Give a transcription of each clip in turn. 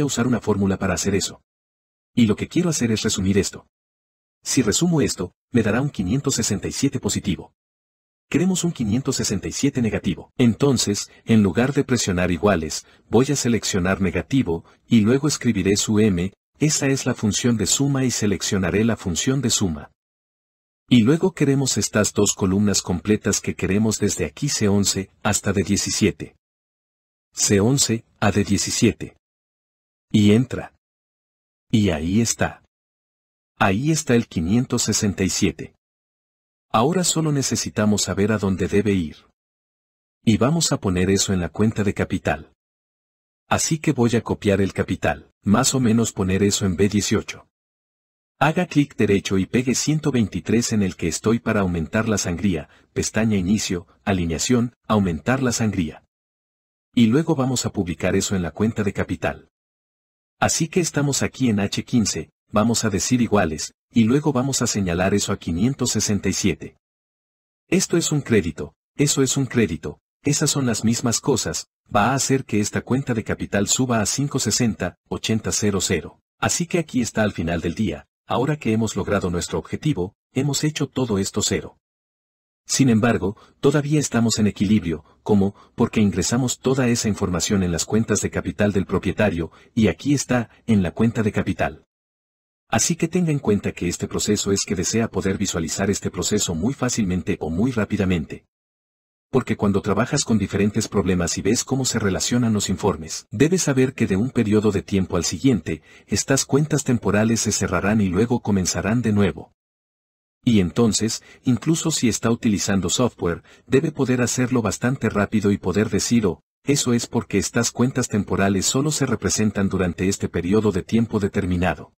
a usar una fórmula para hacer eso. Y lo que quiero hacer es resumir esto. Si resumo esto, me dará un 567 positivo. Queremos un 567 negativo. Entonces, en lugar de presionar iguales, voy a seleccionar negativo, y luego escribiré su m, esa es la función de suma y seleccionaré la función de suma. Y luego queremos estas dos columnas completas que queremos desde aquí C11 hasta D17. C11 a D17. Y entra. Y ahí está. Ahí está el 567. Ahora solo necesitamos saber a dónde debe ir. Y vamos a poner eso en la cuenta de capital. Así que voy a copiar el capital, más o menos poner eso en B18. Haga clic derecho y pegue 123 en el que estoy para aumentar la sangría, pestaña Inicio, Alineación, Aumentar la sangría. Y luego vamos a publicar eso en la cuenta de capital. Así que estamos aquí en H15, vamos a decir iguales, y luego vamos a señalar eso a 567. Esto es un crédito, eso es un crédito, esas son las mismas cosas, va a hacer que esta cuenta de capital suba a 560,800. Así que aquí está al final del día. Ahora que hemos logrado nuestro objetivo, hemos hecho todo esto cero. Sin embargo, todavía estamos en equilibrio, ¿cómo? Porque ingresamos toda esa información en las cuentas de capital del propietario, y aquí está, en la cuenta de capital. Así que tenga en cuenta que este proceso es que desea poder visualizar este proceso muy fácilmente o muy rápidamente. Porque cuando trabajas con diferentes problemas y ves cómo se relacionan los informes, debes saber que de un periodo de tiempo al siguiente, estas cuentas temporales se cerrarán y luego comenzarán de nuevo. Y entonces, incluso si está utilizando software, debe poder hacerlo bastante rápido y poder decir, oh, eso es porque estas cuentas temporales solo se representan durante este periodo de tiempo determinado.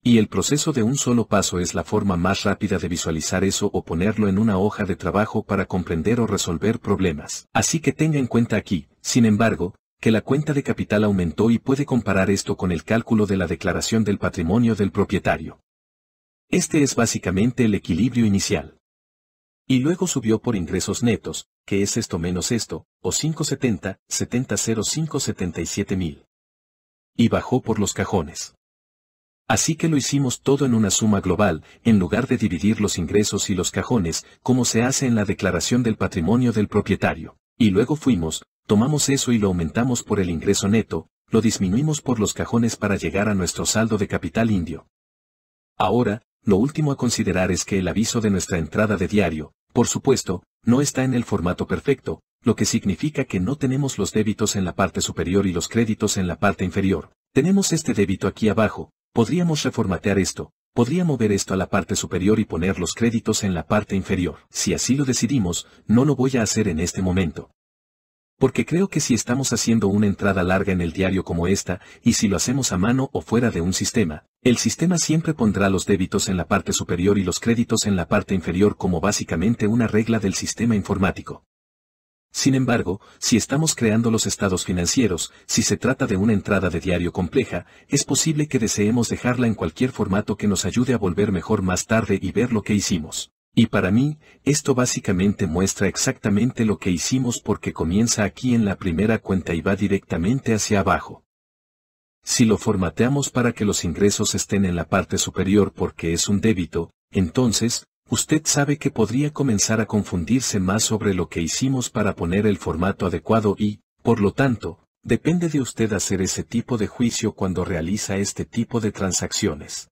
Y el proceso de un solo paso es la forma más rápida de visualizar eso o ponerlo en una hoja de trabajo para comprender o resolver problemas. Así que tenga en cuenta aquí, sin embargo, que la cuenta de capital aumentó y puede comparar esto con el cálculo de la declaración del patrimonio del propietario. Este es básicamente el equilibrio inicial. Y luego subió por ingresos netos, que es esto menos esto, o 570,705,77,000. Y bajó por los cajones. Así que lo hicimos todo en una suma global, en lugar de dividir los ingresos y los cajones, como se hace en la declaración del patrimonio del propietario. Y luego fuimos, tomamos eso y lo aumentamos por el ingreso neto, lo disminuimos por los cajones para llegar a nuestro saldo de capital indio. Ahora, lo último a considerar es que el aviso de nuestra entrada de diario, por supuesto, no está en el formato perfecto, lo que significa que no tenemos los débitos en la parte superior y los créditos en la parte inferior. Tenemos este débito aquí abajo. Podríamos reformatear esto, podría mover esto a la parte superior y poner los créditos en la parte inferior. Si así lo decidimos, no lo voy a hacer en este momento. Porque creo que si estamos haciendo una entrada larga en el diario como esta, y si lo hacemos a mano o fuera de un sistema, el sistema siempre pondrá los débitos en la parte superior y los créditos en la parte inferior como básicamente una regla del sistema informático. Sin embargo, si estamos creando los estados financieros, si se trata de una entrada de diario compleja, es posible que deseemos dejarla en cualquier formato que nos ayude a volver mejor más tarde y ver lo que hicimos. Y para mí, esto básicamente muestra exactamente lo que hicimos porque comienza aquí en la primera cuenta y va directamente hacia abajo. Si lo formateamos para que los ingresos estén en la parte superior porque es un débito, entonces, usted sabe que podría comenzar a confundirse más sobre lo que hicimos para poner el formato adecuado y, por lo tanto, depende de usted hacer ese tipo de juicio cuando realiza este tipo de transacciones.